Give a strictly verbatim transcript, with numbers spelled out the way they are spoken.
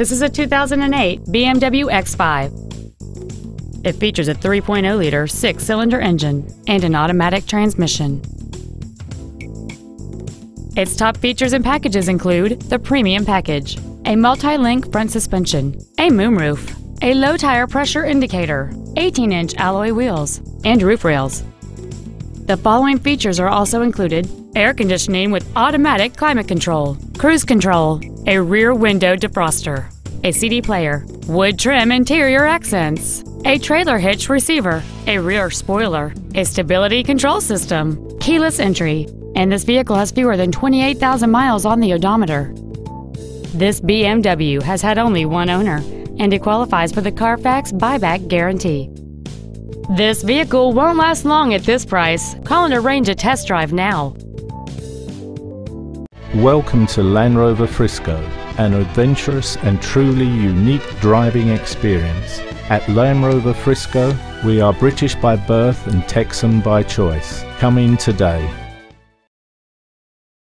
This is a two thousand eight B M W X five. It features a three point oh liter six-cylinder engine and an automatic transmission. Its top features and packages include the Premium Package, a multi-link front suspension, a moonroof, a low tire pressure indicator, eighteen inch alloy wheels, and roof rails. The following features are also included: air conditioning with automatic climate control, cruise control, a rear window defroster, a C D player, wood trim interior accents, a trailer hitch receiver, a rear spoiler, a stability control system, keyless entry, and this vehicle has fewer than twenty-eight thousand miles on the odometer. This B M W has had only one owner, and it qualifies for the Carfax buyback guarantee. This vehicle won't last long at this price. Call and arrange a test drive now. Welcome to Land Rover Frisco, an adventurous and truly unique driving experience. At Land Rover Frisco, we are British by birth and Texan by choice. Come in today.